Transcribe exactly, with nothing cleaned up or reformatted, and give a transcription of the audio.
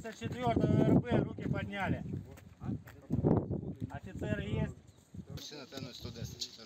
семьдесят четвёртого РБ руки подняли. Офицеры есть? сто десять.